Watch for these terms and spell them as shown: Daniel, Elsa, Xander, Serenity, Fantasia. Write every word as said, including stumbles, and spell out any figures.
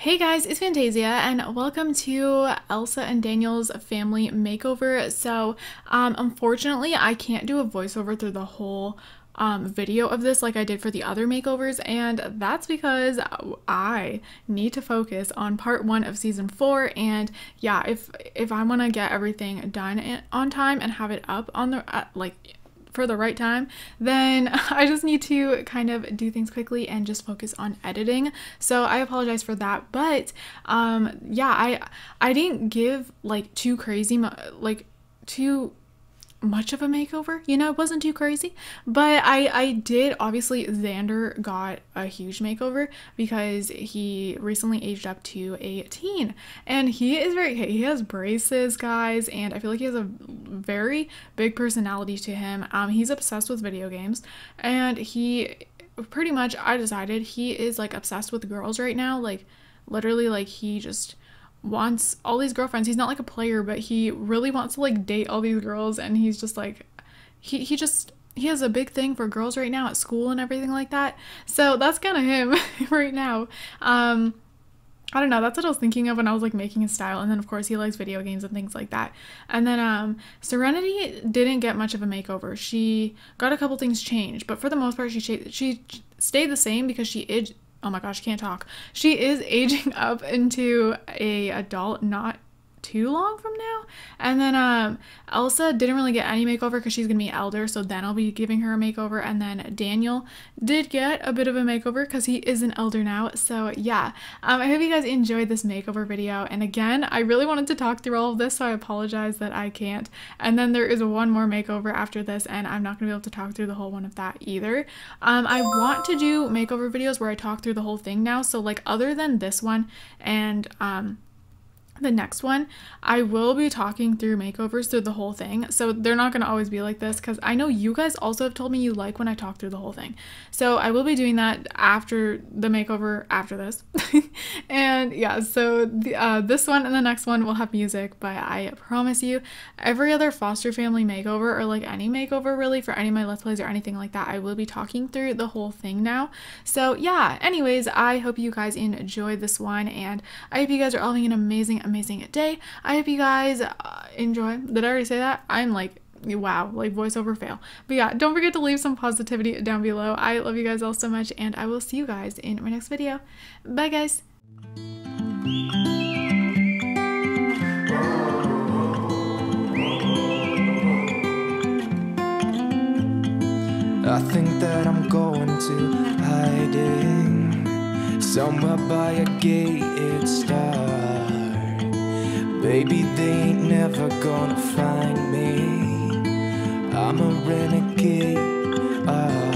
Hey guys, it's Fantasia and welcome to Elsa and Daniel's family makeover. So um, unfortunately I can't do a voiceover through the whole um, video of this like I did for the other makeovers, and that's because I need to focus on part one of season four. And yeah, if if I want to get everything done on time and have it up on the uh, like for the right time, then I just need to kind of do things quickly and just focus on editing. So I apologize for that, but um yeah, I I didn't give like too crazy like too much of a makeover, you know. It wasn't too crazy, but I I did. Obviously Xander got a huge makeover because he recently aged up to a teen, and he is very he has braces, guys, and I feel like he has a very big personality to him. Um he's obsessed with video games, and he pretty much I decided he is like obsessed with girls right now. Like literally, like he just wants all these girlfriends. He's not like a player, but he really wants to like date all these girls, and he's just like he he just he has a big thing for girls right now at school and everything like that. So that's kind of him right now. um I don't know, that's what I was thinking of when I was like making his style. And then of course he likes video games and things like that. And then um Serenity didn't get much of a makeover. She got a couple things changed, but for the most part she she stayed the same because she is oh my gosh, can't talk. She is aging up into a adult not too long from now. And then um, Elsa didn't really get any makeover because she's going to be elder, so then I'll be giving her a makeover. And then Daniel did get a bit of a makeover because he is an elder now. So yeah, um, I hope you guys enjoyed this makeover video. And again, I really wanted to talk through all of this, so I apologize that I can't. And then there is one more makeover after this, and I'm not going to be able to talk through the whole one of that either. Um, I want to do makeover videos where I talk through the whole thing now. So like other than this one and um, the next one, I will be talking through makeovers through the whole thing. So they're not going to always be like this, because I know you guys also have told me you like when I talk through the whole thing. So I will be doing that after the makeover after this. And yeah, so the, uh, this one and the next one will have music, but I promise you every other foster family makeover, or like any makeover really for any of my Let's Plays or anything like that, I will be talking through the whole thing now. So yeah, anyways, I hope you guys enjoyed this one, and I hope you guys are all having an amazing amazing day. I hope you guys uh, enjoy. Did I already say that? I'm like, wow, like voiceover fail. But yeah, don't forget to leave some positivity down below. I love you guys all so much, and I will see you guys in my next video. Bye guys. I think that I'm going to hiding somewhere by a gated star. Baby, they ain't never gonna find me. I'm a renegade. Oh.